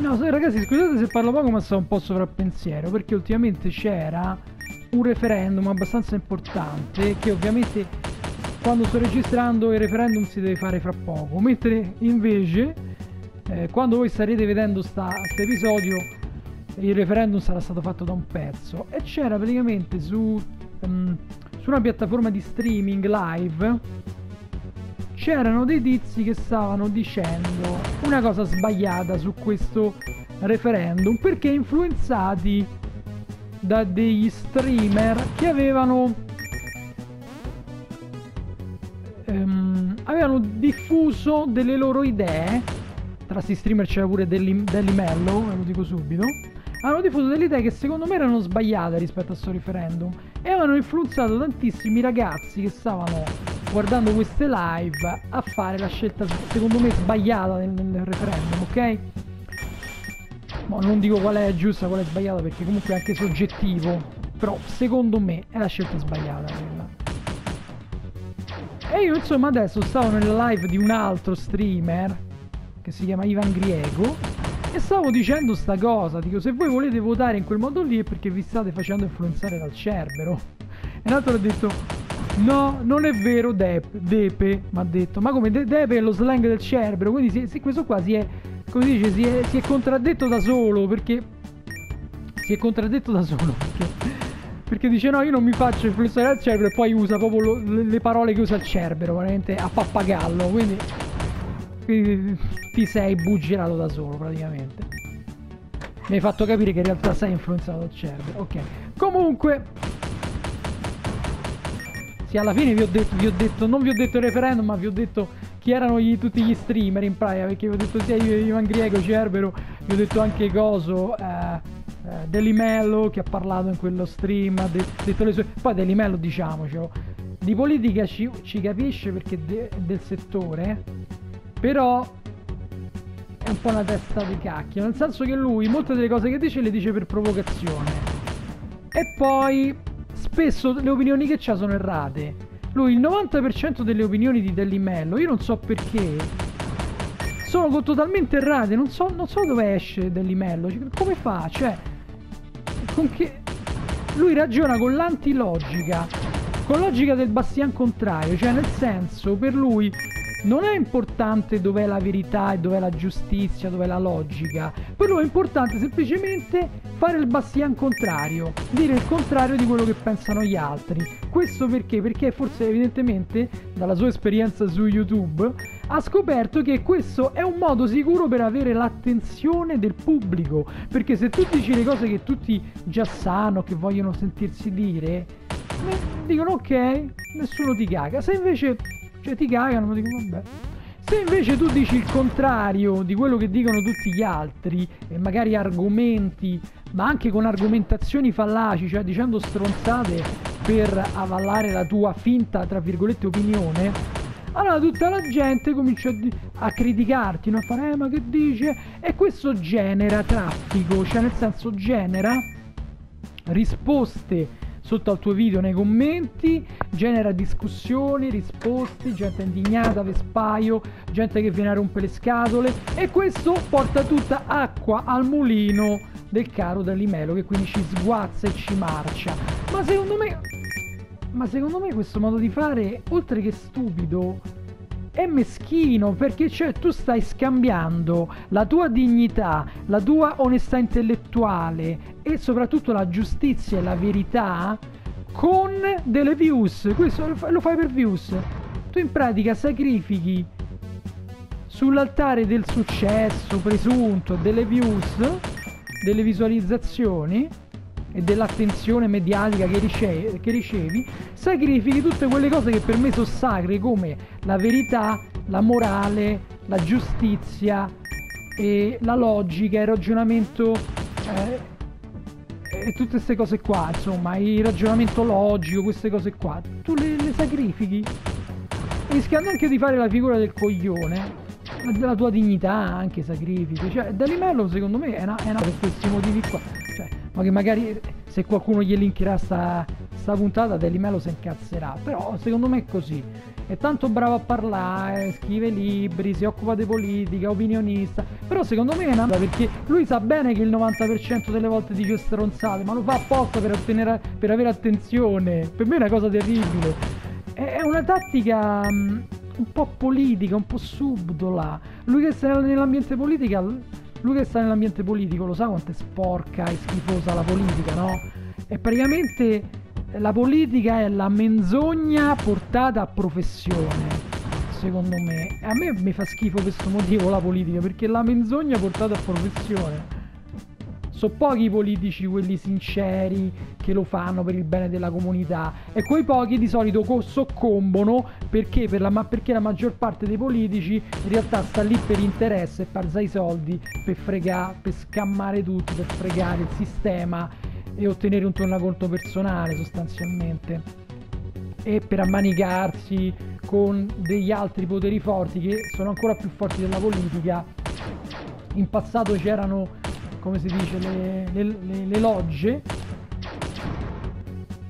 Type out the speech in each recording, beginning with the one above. No, ragazzi, scusate se parlo poco, ma sono un po' sovrappensiero, perché ultimamente c'era un referendum abbastanza importante, che ovviamente quando sto registrando il referendum si deve fare fra poco, mentre invece quando voi starete vedendo questo episodio il referendum sarà stato fatto da un pezzo, e c'era praticamente su una piattaforma di streaming live c'erano dei tizi che stavano dicendo una cosa sbagliata su questo referendum, perché influenzati da degli streamer che avevano diffuso delle loro idee. Tra questi streamer c'era pure Dellimellow, ve lo dico subito. Avevano diffuso delle idee che secondo me erano sbagliate rispetto a questo referendum, e avevano influenzato tantissimi ragazzi che stavano guardando queste live a fare la scelta secondo me sbagliata nel referendum, ok? Ma non dico qual è giusta, qual è sbagliata, perché comunque è anche soggettivo, però secondo me è la scelta sbagliata quella. E io insomma adesso stavo nella live di un altro streamer che si chiama Ivan Grieco e stavo dicendo sta cosa, dico, se voi volete votare in quel modo lì è perché vi state facendo influenzare dal Cerbero. E l'altro ha detto: no, non è vero, Depe mi ha detto. Ma come Depe è lo slang del Cerbero, quindi questo qua si è contraddetto da solo, perché perché dice no, io non mi faccio influenzare al Cerbero, e poi usa proprio le parole che usa il Cerbero, veramente a pappagallo, quindi ti sei buggerato da solo praticamente. Mi hai fatto capire che in realtà sei influenzato dal Cerbero, ok. Comunque sì, alla fine vi ho detto, non vi ho detto il referendum, ma vi ho detto chi erano tutti gli streamer in pratica, perché vi ho detto sia Ivan Grieco, Cerbero, vi ho detto anche Coso, Dellimello che ha parlato in quello stream, ha detto le sue. Poi Dellimello, diciamocelo, di politica ci capisce, perché è del settore, però è un po' una testa di cacchio, nel senso che lui molte delle cose che dice le dice per provocazione, e poi spesso le opinioni che c'ha sono errate. Lui il 90% delle opinioni di Dellimello, io non so perché, sono totalmente errate. Non so dove esce Dellimello, come fa? Cioè, con che lui ragiona con l'antilogica, con logica del bastian contrario, cioè nel senso, per lui non è importante dov'è la verità e dov'è la giustizia, dov'è la logica. Per lui è importante semplicemente fare il bastian contrario, dire il contrario di quello che pensano gli altri. Questo perché? Perché forse evidentemente dalla sua esperienza su YouTube ha scoperto che questo è un modo sicuro per avere l'attenzione del pubblico, perché se tu dici le cose che tutti già sanno, che vogliono sentirsi dire, dicono ok, nessuno ti caga. Se invece ti cagano, ma dico vabbè. Se invece tu dici il contrario di quello che dicono tutti gli altri, e magari argomenti, ma anche con argomentazioni fallaci, cioè dicendo stronzate per avallare la tua finta, tra virgolette, opinione, allora tutta la gente comincia a criticarti, no? A fare ma che dice? E questo genera traffico, cioè nel senso genera risposte sotto al tuo video nei commenti, genera discussioni, risposte, gente indignata, vespaio, gente che viene a rompere le scatole, e questo porta tutta acqua al mulino del caro Dellimello, che quindi ci sguazza e ci marcia. Ma secondo me questo modo di fare, oltre che stupido, è meschino, perché cioè tu stai scambiando la tua dignità, la tua onestà intellettuale e soprattutto la giustizia e la verità con delle views. Questo lo fai per views. Tu in pratica sacrifichi sull'altare del successo presunto, delle views, delle visualizzazioni e dell'attenzione mediatica che ricevi, sacrifichi tutte quelle cose che per me sono sacre, come la verità, la morale, la giustizia e la logica, il ragionamento, e tutte queste cose qua, insomma, il ragionamento logico, queste cose qua tu le sacrifichi, rischiando anche di fare la figura del coglione. La tua dignità anche sacrifici, cioè Dellimello secondo me è una per questi motivi qua, cioè, ma che magari se qualcuno gli linkerà sta puntata Dellimellow si incazzerà, però secondo me è così, è tanto bravo a parlare, scrive libri, si occupa di politica, opinionista, però secondo me è una, perché lui sa bene che il 90% delle volte dice stronzate, ma lo fa apposta per ottenere, per avere attenzione. Per me è una cosa terribile, è una tattica un po' politica, un po' subdola. Lui che sta nell'ambiente politica, lui che sta nell'ambiente politico lo sa quanto è sporca e schifosa la politica, no? E praticamente la politica è la menzogna portata a professione, secondo me. A me mi fa schifo questo motivo la politica, perché è la menzogna portata a professione. So pochi politici quelli sinceri che lo fanno per il bene della comunità, e quei pochi di solito soccombono perché, perché la maggior parte dei politici in realtà sta lì per interesse e parza i soldi per fregare, per scammare tutti, per fregare il sistema e ottenere un tornaconto personale sostanzialmente, e per ammanicarsi con degli altri poteri forti che sono ancora più forti della politica. In passato c'erano, come si dice, le logge,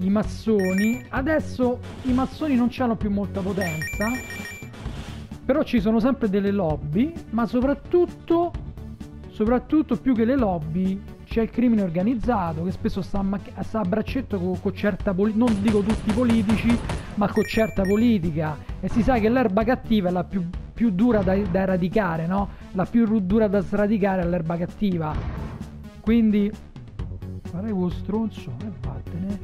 i massoni. Adesso i massoni non c'hanno più molta potenza, però ci sono sempre delle lobby, ma soprattutto più che le lobby c'è il crimine organizzato, che spesso sta a braccetto con certa politica, non dico tutti i politici, ma con certa politica, e si sa che l'erba cattiva è la più dura da eradicare, no? La più dura da sradicare è l'erba cattiva. Quindi farei quello stronzo e vattene.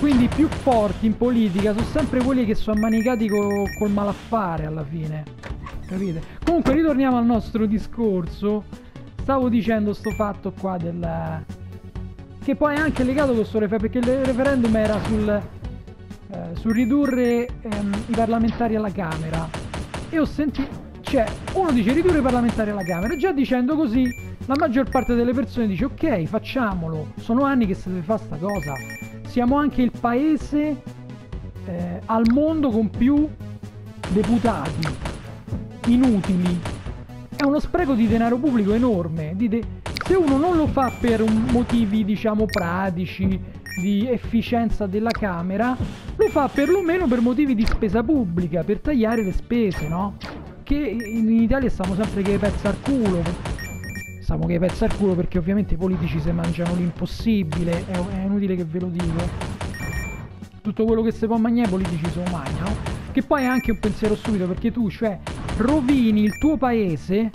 Quindi i più forti in politica sono sempre quelli che sono ammanicati col malaffare alla fine, capite? Comunque ritorniamo al nostro discorso. Stavo dicendo sto fatto qua del, che poi è anche legato con sto referendum, perché il referendum era sul ridurre i parlamentari alla Camera, e ho sentito, cioè uno dice ridurre i parlamentari alla Camera, già dicendo così la maggior parte delle persone dice ok, facciamolo, sono anni che si deve fare sta cosa, siamo anche il paese al mondo con più deputati inutili, è uno spreco di denaro pubblico enorme. Se uno non lo fa per motivi diciamo pratici di efficienza della Camera, lo fa perlomeno per motivi di spesa pubblica, per tagliare le spese, no? Che in Italia stiamo sempre che pezza al culo, stiamo che pezza al culo, perché ovviamente i politici se mangiano l'impossibile, è inutile che ve lo dico, tutto quello che si può mangiare i politici se lo mangiano, che poi è anche un pensiero stupido, perché tu cioè rovini il tuo paese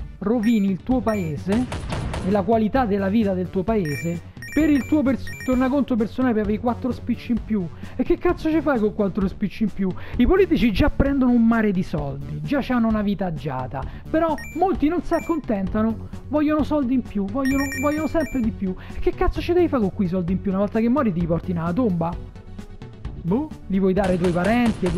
e la qualità della vita del tuo paese per il tuo tornaconto personale, per avere 4 spicci in più. E che cazzo ci fai con 4 spicci in più? I politici già prendono un mare di soldi, già hanno una vita agiata, però molti non si accontentano, vogliono soldi in più, vogliono sempre di più. E che cazzo ci devi fare con quei soldi in più? Una volta che muori ti porti nella tomba? Boh, li vuoi dare ai tuoi parenti,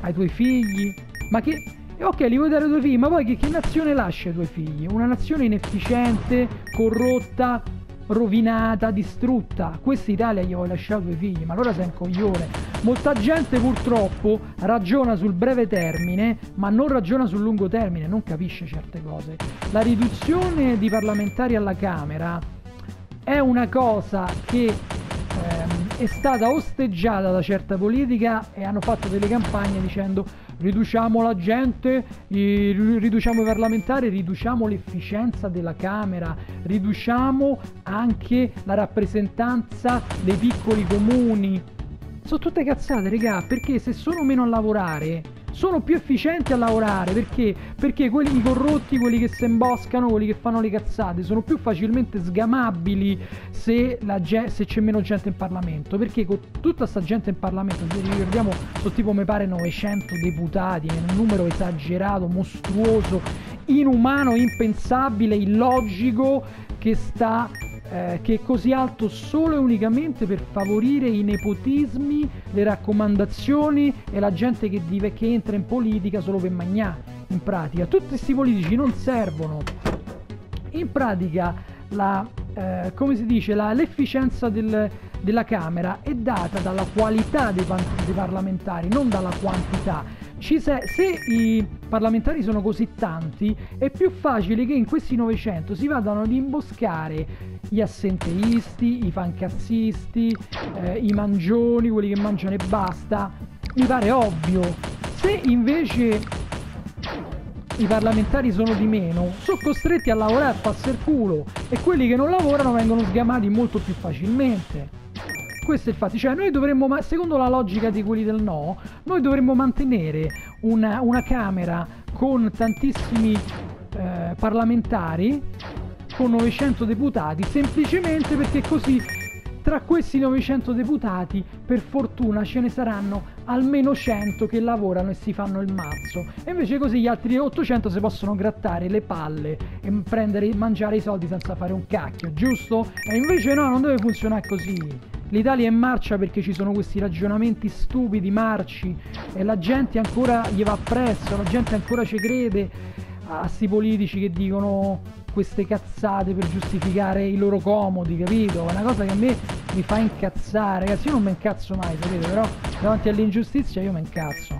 ai tuoi figli? Ma che... ok, li vuoi dare ai tuoi figli, ma poi che nazione lascia ai tuoi figli? Una nazione inefficiente, corrotta, rovinata, distrutta. Questa Italia gli vuoi lasciare ai tuoi figli? Ma allora sei un coglione. Molta gente purtroppo ragiona sul breve termine ma non ragiona sul lungo termine, non capisce certe cose. La riduzione di parlamentari alla Camera è una cosa che è stata osteggiata da certa politica, e hanno fatto delle campagne dicendo riduciamo la gente, riduciamo i parlamentari, riduciamo l'efficienza della Camera, riduciamo anche la rappresentanza dei piccoli comuni. Sono tutte cazzate, regà, perché se sono meno a lavorare sono più efficienti a lavorare, perché quelli corrotti, quelli che si imboscano, quelli che fanno le cazzate sono più facilmente sgamabili se c'è meno gente in Parlamento, perché con tutta sta gente in Parlamento, se ricordiamo, sono tipo mi pare 900 deputati, è un numero esagerato, mostruoso, inumano, impensabile, illogico, che è così alto solo e unicamente per favorire i nepotismi, le raccomandazioni e la gente che entra in politica solo per magnà. In pratica tutti questi politici non servono, in pratica l'efficienza della Camera è data dalla qualità dei parlamentari, non dalla quantità. se i parlamentari sono così tanti, è più facile che in questi 900 si vadano ad imboscare gli assenteisti, i fancazzisti, i mangioni, quelli che mangiano e basta. Mi pare ovvio. Se invece i parlamentari sono di meno, sono costretti a lavorare a passerculo, e quelli che non lavorano vengono sgamati molto più facilmente. Questo è il fatto, cioè noi dovremmo, secondo la logica di quelli del no, noi dovremmo mantenere una Camera con tantissimi parlamentari, con 900 deputati, semplicemente perché così tra questi 900 deputati per fortuna ce ne saranno almeno 100 che lavorano e si fanno il mazzo, e invece così gli altri 800 si possono grattare le palle e mangiare i soldi senza fare un cacchio, giusto? E invece no, non deve funzionare così. L'Italia è in marcia perché ci sono questi ragionamenti stupidi, marci, e la gente ancora gli va appresso, la gente ancora ci crede a sti politici che dicono queste cazzate per giustificare i loro comodi, capito? È una cosa che a me mi fa incazzare, ragazzi, io non mi incazzo mai, sapete, però davanti all'ingiustizia io mi incazzo.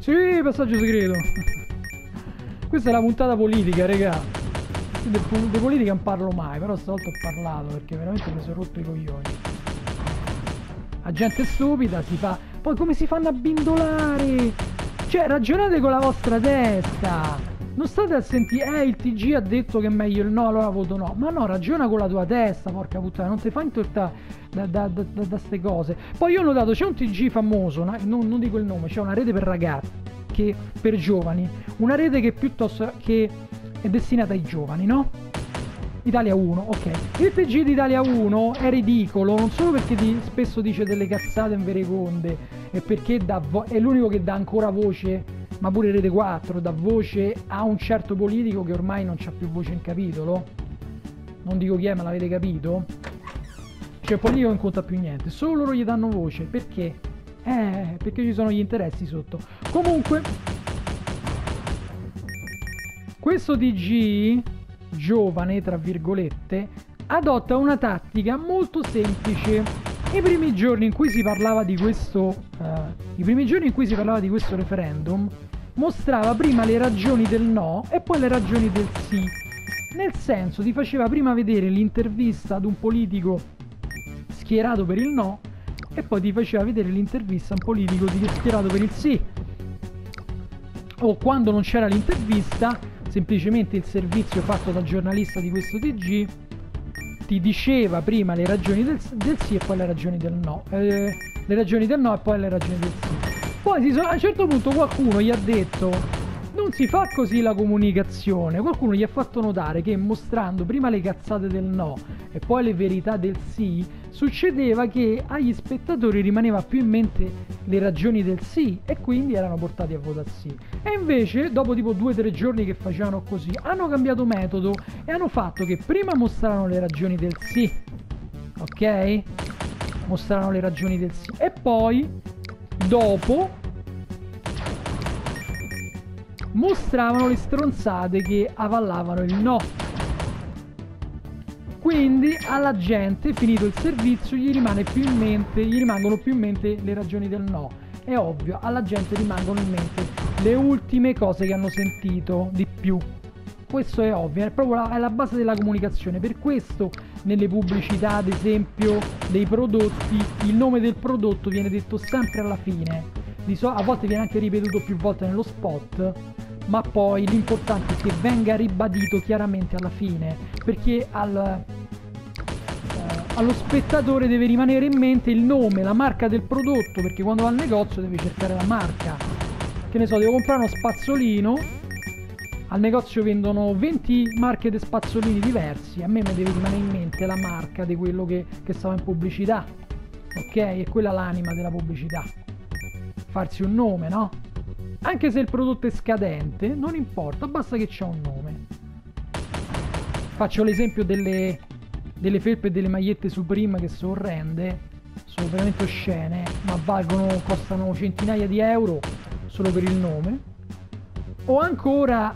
Sì, passaggio segreto. Questa è la puntata politica, raga. Di politica non parlo mai, però stavolta ho parlato perché veramente mi sono rotto i coglioni. La gente stupida si fa... Poi come si fanno a bindolare? Cioè, ragionate con la vostra testa. Non state a sentire, il TG ha detto che è meglio il no, allora voto no. Ma no, ragiona con la tua testa, porca puttana, non ti fai intortare da ste cose. Poi io ho notato, c'è un TG famoso, non dico il nome, c'è una rete per ragazzi, che per giovani, una rete che piuttosto che... è destinata ai giovani, no? Italia 1, ok. Il TG di Italia 1 è ridicolo, non solo perché spesso dice delle cazzate invereconde, e perché è l'unico che dà ancora voce, ma pure Rete 4 dà voce a un certo politico che ormai non c'ha più voce in capitolo. Non dico chi è, ma l'avete capito? Cioè, il politico non conta più niente, solo loro gli danno voce. Perché? Perché ci sono gli interessi sotto. Comunque... questo TG, giovane tra virgolette, adotta una tattica molto semplice. I primi giorni in cui si parlava di questo referendum, mostrava prima le ragioni del no e poi le ragioni del sì. Nel senso, ti faceva prima vedere l'intervista ad un politico schierato per il no e poi ti faceva vedere l'intervista a un politico schierato per il sì. O quando non c'era l'intervista, semplicemente il servizio fatto dal giornalista di questo TG ti diceva prima le ragioni del sì e poi le ragioni del no, e poi le ragioni del sì. Poi a un certo punto qualcuno gli ha detto non si fa così la comunicazione, qualcuno gli ha fatto notare che mostrando prima le cazzate del no e poi le verità del sì, succedeva che agli spettatori rimaneva più in mente le ragioni del sì e quindi erano portati a votare sì. E invece dopo tipo 2 o 3 giorni che facevano così hanno cambiato metodo e hanno fatto che prima mostrano le ragioni del sì, ok? Mostrano le ragioni del sì e poi dopo mostravano le stronzate che avallavano il no. Quindi alla gente, finito il servizio, gli rimangono più in mente le ragioni del no. È ovvio, alla gente rimangono in mente le ultime cose che hanno sentito di più. Questo è ovvio, è proprio è la base della comunicazione. Per questo nelle pubblicità, ad esempio, dei prodotti, il nome del prodotto viene detto sempre alla fine. A volte viene anche ripetuto più volte nello spot, ma poi l'importante è che venga ribadito chiaramente alla fine, perché allo spettatore deve rimanere in mente il nome, la marca del prodotto, perché quando va al negozio deve cercare la marca. Che ne so, devo comprare uno spazzolino, al negozio vendono 20 marche di spazzolini diversi, a me mi deve rimanere in mente la marca di quello che stava in pubblicità, ok? E quella è l'anima della pubblicità, farsi un nome, no? Anche se il prodotto è scadente, non importa, basta che c'è un nome. Faccio l'esempio delle felpe e delle magliette Supreme che sono orrende, sono veramente oscene, ma costano centinaia di euro solo per il nome. O ancora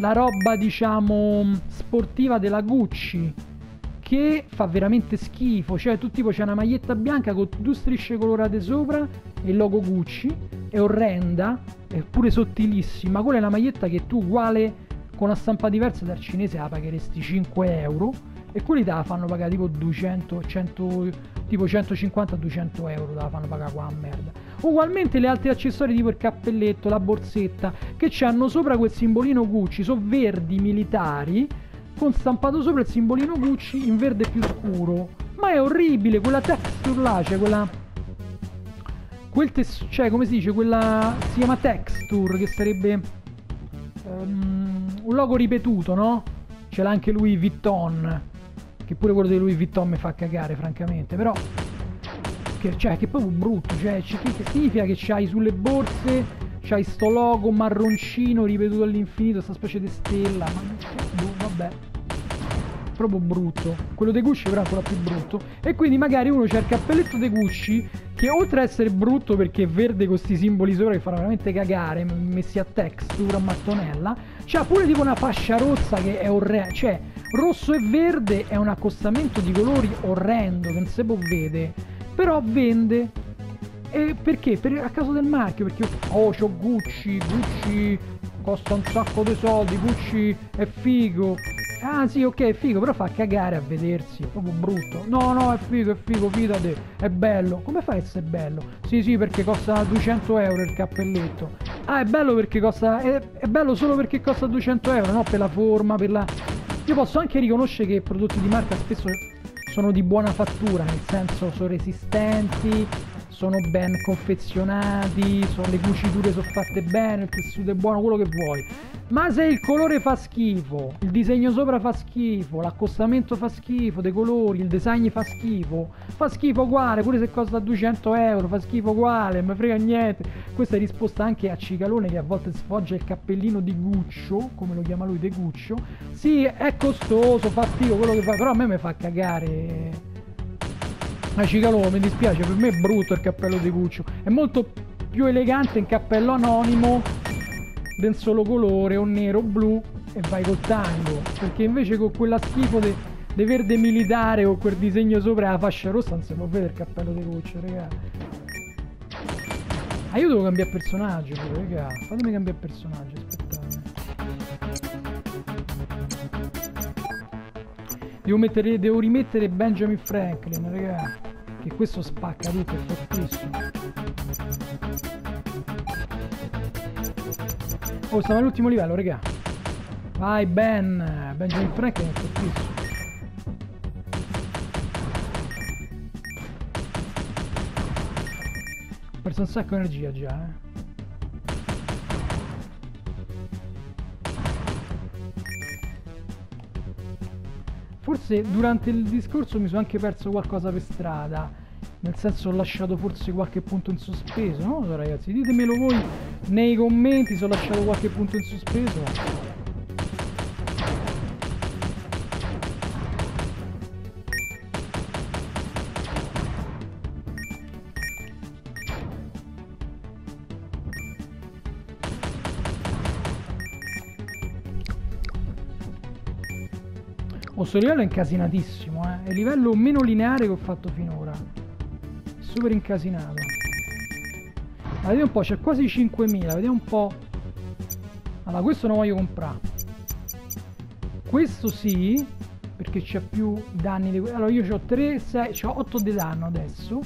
la roba, diciamo, sportiva della Gucci, che fa veramente schifo, cioè tu tipo c'è una maglietta bianca con due strisce colorate sopra e il logo Gucci, è orrenda, è pure sottilissima. Quella è la maglietta che tu uguale con una stampa diversa dal cinese la pagheresti 5 euro, e quelli te la fanno pagare tipo 150-200 euro te la fanno pagare qua a merda. Ugualmente le altre accessori tipo il cappelletto, la borsetta, che c'hanno sopra quel simbolino Gucci, sono verdi militari con stampato sopra il simbolino Gucci in verde più scuro, ma è orribile quella texture là, cioè quella cioè come si dice, quella si chiama texture, che sarebbe un logo ripetuto, no? Ce l'ha anche Louis Vuitton, che pure quello di Louis Vuitton mi fa cagare francamente, però che, cioè, che è proprio brutto, cioè che significa che c'hai sulle borse, c'hai sto logo marroncino ripetuto all'infinito, sta specie di stella, ma vabbè, proprio brutto. Quello dei Gucci però è ancora più brutto, e quindi magari uno c'ha il cappelletto dei Gucci che oltre a essere brutto perché è verde con questi simboli sopra che fanno veramente cagare, messi a texture a mattonella, c'ha pure tipo una fascia rossa che è orrenda, cioè rosso e verde è un accostamento di colori orrendo che non si può vedere, però vende. E perché? A causa del marchio, perché c'ho Gucci, Gucci costa un sacco di soldi, Gucci è figo. Ah sì, ok, è figo, però fa cagare a vedersi, è proprio brutto. No, no, è figo, fidate, è bello. Come fa a essere bello? Sì, sì, perché costa 200 euro il cappelletto. Ah, è bello perché costa... è bello solo perché costa 200 euro, no? Per la forma, per la... Io posso anche riconoscere che i prodotti di marca spesso sono di buona fattura, nel senso sono resistenti, sono ben confezionati, le cuciture sono fatte bene, il tessuto è buono, quello che vuoi. Ma se il colore fa schifo, il disegno sopra fa schifo, l'accostamento fa schifo, dei colori, il design fa schifo uguale, pure se costa 200 euro, fa schifo uguale, non mi frega niente. Questa è risposta anche a Cicalone, che a volte sfoggia il cappellino di Guccio, come lo chiama lui, De Guccio. Sì, è costoso, fa schifo quello che fa, però a me mi fa cagare. Ma Cicalone, mi dispiace, per me è brutto il cappello di Guccio, è molto più elegante un cappello anonimo del solo colore, o nero o blu, e vai col tango, perché invece con quella schifo di verde militare o quel disegno sopra la fascia rossa non si può vedere il cappello di Guccio, raga. Ah, io devo cambiare personaggio, raga, fatemi cambiare personaggio, aspettate. Devo rimettere Benjamin Franklin, raga, che questo spacca tutto, è fortissimo. Oh, siamo all'ultimo livello, raga. Vai, Benjamin Franklin è fortissimo. Ho perso un sacco di energia già, Forse durante il discorso mi sono anche perso qualcosa per strada, nel senso ho lasciato forse qualche punto in sospeso, non lo so ragazzi, ditemelo voi nei commenti se ho lasciato qualche punto in sospeso. Questo livello è incasinatissimo, è il livello meno lineare che ho fatto finora, super incasinato. Allora, vediamo un po', c'è quasi 5000, vediamo un po'. Allora, questo non voglio comprare, questo sì, perché c'è più danni di... Allora io ho 3, 6, c'ho 8 di danno adesso,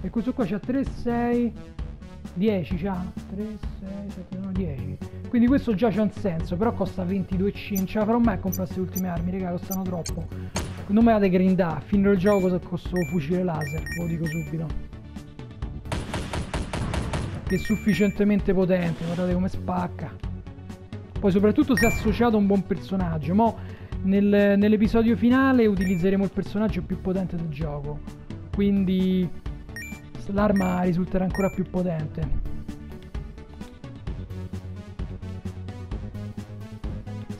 e questo qua c'ha 3, 6, 10, c'ha 3, 6, 7, 9, 10. Quindi questo già c'ha un senso, però costa 22,5, non ce la farò mai a comprare queste ultime armi, raga, costano troppo. Non me la de grindà, finirò il gioco cosa costa un fucile laser, ve lo dico subito. Che è sufficientemente potente, guardate come spacca. Poi soprattutto se associato a un buon personaggio, mo nell'episodio finale utilizzeremo il personaggio più potente del gioco, quindi l'arma risulterà ancora più potente.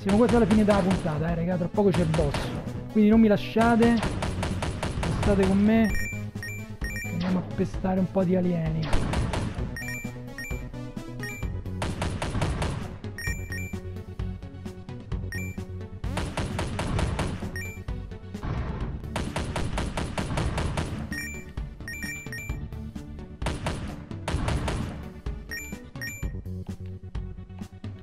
Siamo quasi alla fine della puntata, raga, tra poco c'è il boss, quindi non mi lasciate, restate con me, andiamo a pestare un po' di alieni.